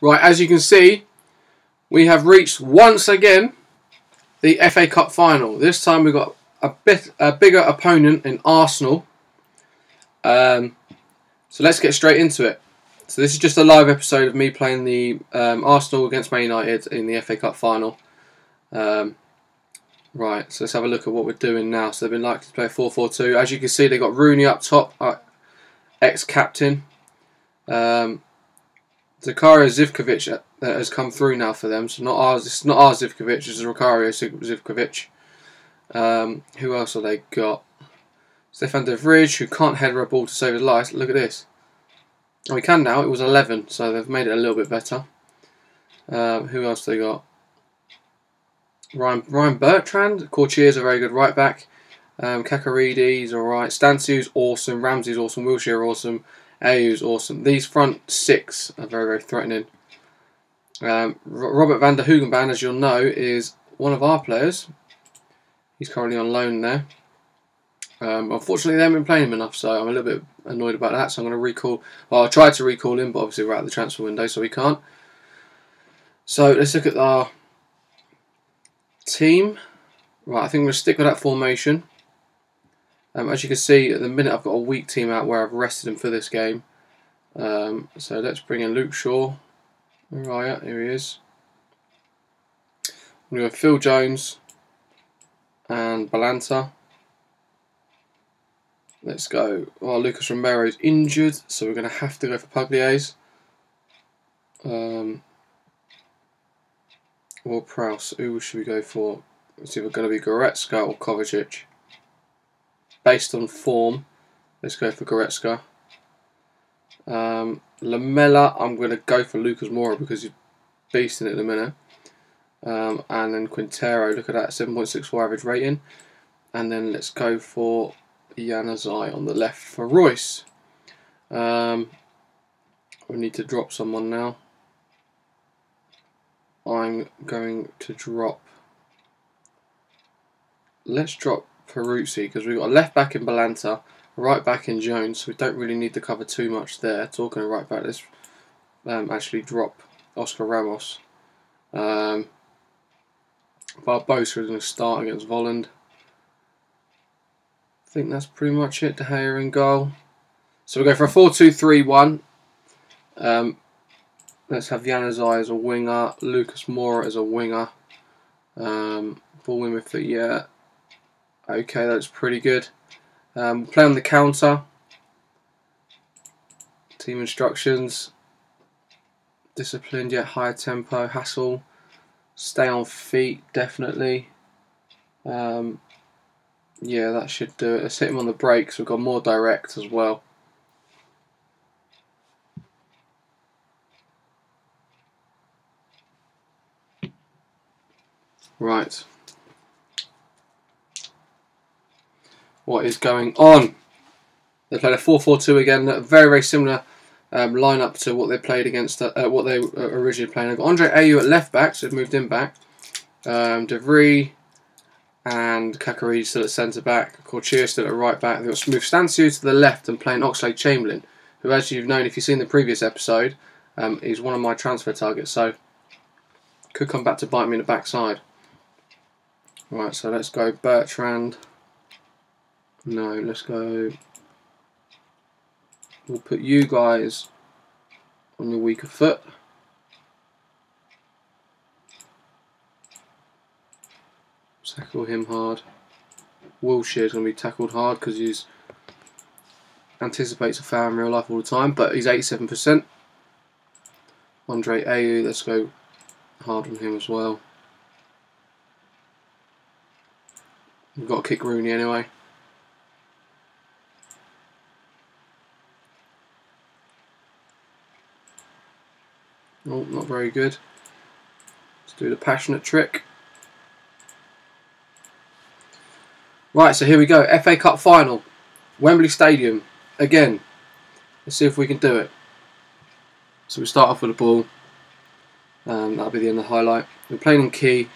Right, as you can see, we have reached once again the FA Cup final. This time we've got a bigger opponent in Arsenal. So let's get straight into it. So this is just a live episode of me playing the Arsenal against Man United in the FA Cup final. Right, so let's have a look at what we're doing now. So they've been likely to play 4-4-2. As you can see, they got Rooney up top, ex-captain. Zakaria Zivkovic has come through now for them. So it's not our Zivkovic, it's Zakaria Zivkovic. Who else have they got? Stefan De Vrij, who can't header a ball to save his life. Look at this. Oh, he can now. It was 11, so they've made it a little bit better. Who else have they got? Ryan Bertrand. Courtois is a very good right back. Kakaridi is alright. Stansu's awesome. Ramsey's awesome. Wilshere awesome. Ayew's awesome. These front six are very, very threatening. Robert van der Hoogenband, as you'll know, is one of our players. He's currently on loan there. Unfortunately, they haven't been playing him enough, so I'm a little bit annoyed about that. So I'm going to recall. Well, I tried to recall him, but obviously we're out of the transfer window, so we can't. So let's look at our team. Right, I think we'll stick with that formation. As you can see, at the minute I've got a weak team out where I've rested him for this game. So let's bring in Luke Shaw. Where are you? Here he is. We have Phil Jones and Balanta. Let's go. Well, Lucas Romero is injured, so we're going to have to go for Pugliese. Or Prowse. Who should we go for? It's either going to be Goretzka or Kovacic. Based on form, let's go for Goretzka. Lamella, I'm going to go for Lucas Moura because he's beasting it at the minute. And then Quintero, look at that, 7.64 average rating. And then let's go for Januzaj on the left for Royce. We need to drop someone now. I'm going to drop... Let's drop Peruzzi because we've got a left back in Balanta, right back in Jones, so we don't really need to cover too much there. Talking of right back, let's actually drop Oscar Ramos. Barbosa is going to start against Volland. I think that's pretty much it. De Gea in goal. So we'll go for a 4-2-3-1. Let's have Januzaj as a winger, Lucas Moura as a winger. Ball in with the, yeah. Okay, that's pretty good. Play on the counter. Team instructions. Disciplined yet high tempo. Hassle. Stay on feet, definitely. Yeah, that should do it. Let's hit him on the break, so we've got more direct as well. Right. What is going on? They played a 4-4-2 again. Very, very similar lineup to what they played against, what they were originally playing. They've got Andre Ayew at left back, so they've moved him back. De Vrij and Kakaridi still at centre back. Courtois still at right back. They've got to move Stansu to the left and playing Oxlade-Chamberlain, who, as you've known, if you've seen the previous episode, is one of my transfer targets. So could come back to bite me in the backside. Right, so let's go Bertrand. No, let's go. We'll put you guys on your weaker foot. Tackle him hard. Wilshere's going to be tackled hard because he anticipates a foul in real life all the time, but he's 87%. Andre Ayew, let's go hard on him as well. We've got to kick Rooney anyway. Oh, not very good. Let's do the passionate trick. Right, so here we go. FA Cup final. Wembley Stadium. Again. Let's see if we can do it. So we start off with the ball. That'll be the end of the highlight. We're playing in key.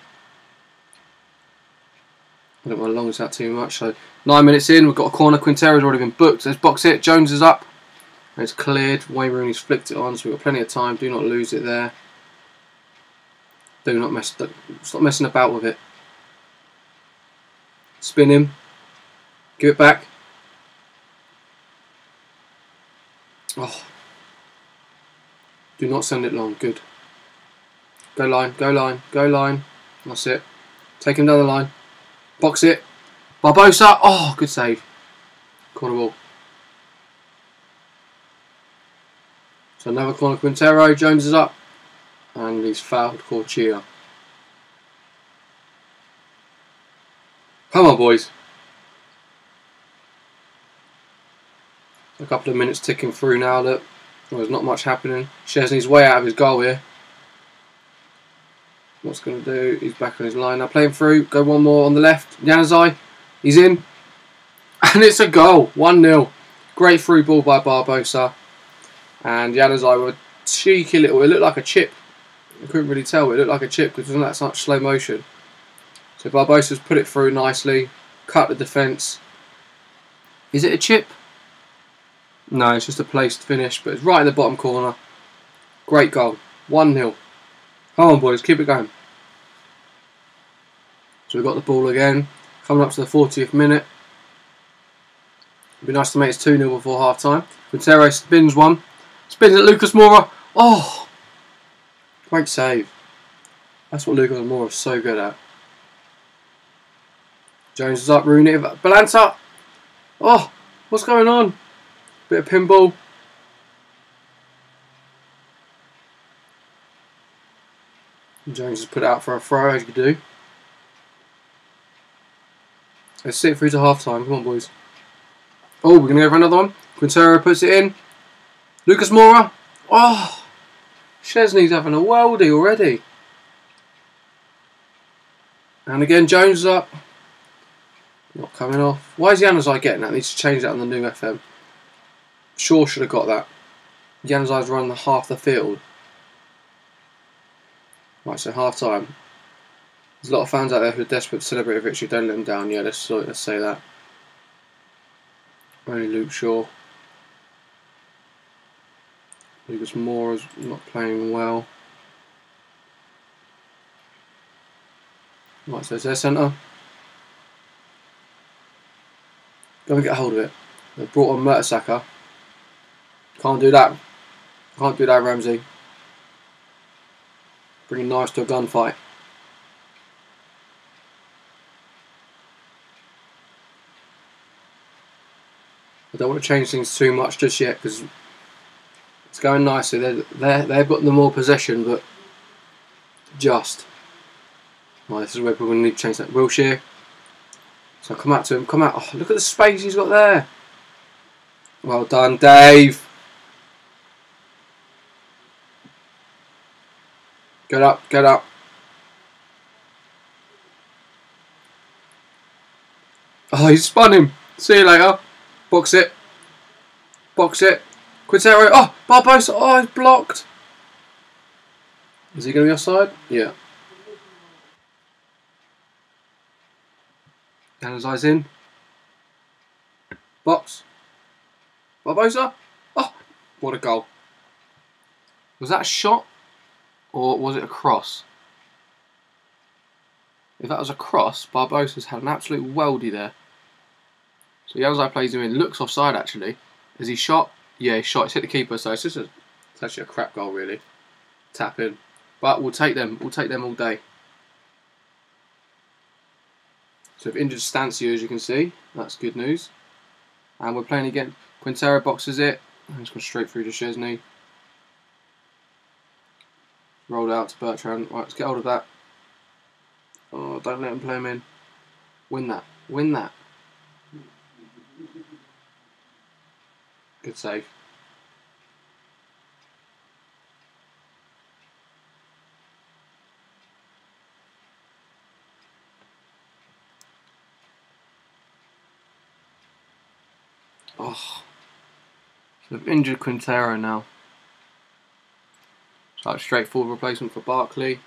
I don't want to long this out too much. So 9 minutes in, we've got a corner. Quintero's already been booked. Let's box it. Jones is up. And it's cleared. Wayne Rooney's flicked it on, so we've got plenty of time. Do not lose it there. Do not mess. Stop messing about with it. Spin him. Give it back. Oh. Do not send it long. Good. Go line. Go line. Go line. That's it. Take him down the line. Box it. Barbosa. Oh, good save. Corner ball. So another corner, Quintero. Jones is up. And he's fouled Courtois. Come on, boys. A couple of minutes ticking through now. Look, there's not much happening. Szczesny's way out of his goal here. What's he going to do? He's back on his line now. Play him through. Go one more on the left. Januzaj. He's in. And it's a goal. 1-0. Great through ball by Barbosa. And Januzaj were cheeky little. It looked like a chip. I couldn't really tell. It looked like a chip because it wasn't that such slow motion. So Barbosa's put it through nicely. Cut the defence. Is it a chip? No, it's just a placed finish. But it's right in the bottom corner. Great goal. 1-0. Come on, boys. Keep it going. So we've got the ball again. Coming up to the 40th minute. It'd be nice to make it 2-0 before half-time. Quintero spins one. Spins at Lucas Moura. Oh! Great save. That's what Lucas Moura is so good at. Jones is up. Rooney. Balanta. Oh! What's going on? Bit of pinball. Jones has put it out for a throw, as you do. Let's sit through to half-time. Come on, boys. Oh, we're going to go for another one. Quintero puts it in. Lucas Moura. Oh, Szczesny's having a worldie already. And again, Jones is up. Not coming off. Why is Januzaj getting that? Needs to change that on the new FM. Shaw should have got that. Januzaj's run half the field. Right, so half time. There's a lot of fans out there who are desperate to celebrate a victory. Don't let them down. Yeah, let's say that. Only Luke Shaw. Lucas Moura's not playing well. Right, so it's their centre. Go and get a hold of it. They brought on Mertesacker. Can't do that. Can't do that, Ramsey. Bringing knives to a gunfight. I don't want to change things too much just yet because it's going nicely. They've got the more possession, but just. Well, this is where people need to change that. Wilshere. So come out to him. Come out. Oh, look at the space he's got there. Well done, Dave. Get up, get up. Oh, he spun him. See you later. Box it. Box it. Quintero. Oh, Barbosa. Oh, he's blocked. Is he going to be offside? Yeah. Januzaj's in. Box. Barbosa. Oh, what a goal. Was that a shot? Or was it a cross? If that was a cross, Barbosa's had an absolute weldy there. So Januzaj plays him in, looks offside actually. Is he shot? Yeah, he shot. It's hit the keeper, so it's just it's actually a crap goal really. Tap in. But we'll take them. We'll take them all day. So we've injured Stansu, as you can see. That's good news. And we're playing again. Quintero boxes it. And it's gone straight through to Szczesny. Rolled out to Bertrand. Right, let's get hold of that. Oh, don't let him play him in. Win that. Win that. Good save. Oh. So I've injured Quintero now. Like straightforward replacement for Barkley.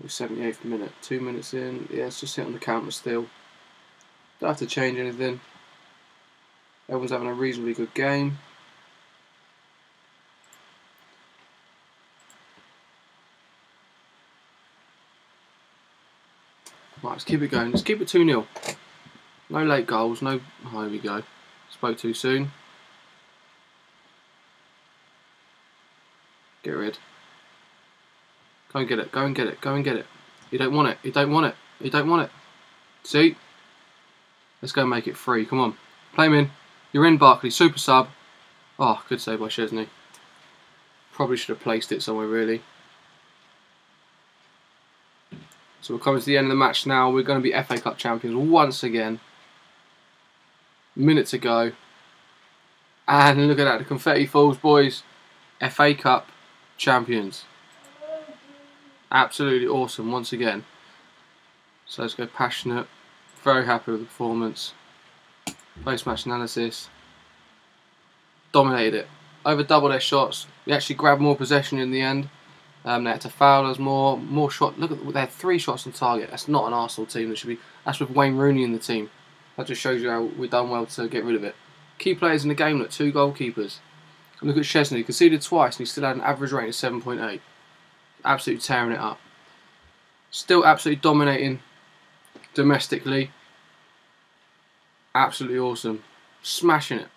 The 78th minute, 2 minutes in. Yeah, it's just hit on the counter still. Don't have to change anything. Everyone's having a reasonably good game. Right, let's keep it going. Let's keep it 2-0. No late goals, no... Oh, here we go. Spoke too soon. Get rid. Go and get it. Go and get it. Go and get it. You don't want it. You don't want it. You don't want it. See? Let's go and make it free. Come on. Play him in. You're in, Barkley. Super sub. Oh, good save by Szczesny. Probably should have placed it somewhere, really. So we're coming to the end of the match now. We're going to be FA Cup champions once again. Minute to go. And look at that. The confetti falls, boys. FA Cup champions. Absolutely awesome once again. So let's go passionate. Very happy with the performance. Post-match analysis. Dominated it. Over double their shots. We actually grabbed more possession in the end. They had to foul us more. More shot. Look at, they had 3 shots on target. That's not an Arsenal team. That should be. That's with Wayne Rooney in the team. That just shows you how we've done well to get rid of it. Key players in the game. Look, 2 goalkeepers. And look at Szczesny. He conceded twice, and he still had an average rating of 7.8. Absolutely tearing it up. Still absolutely dominating domestically. Absolutely awesome. Smashing it.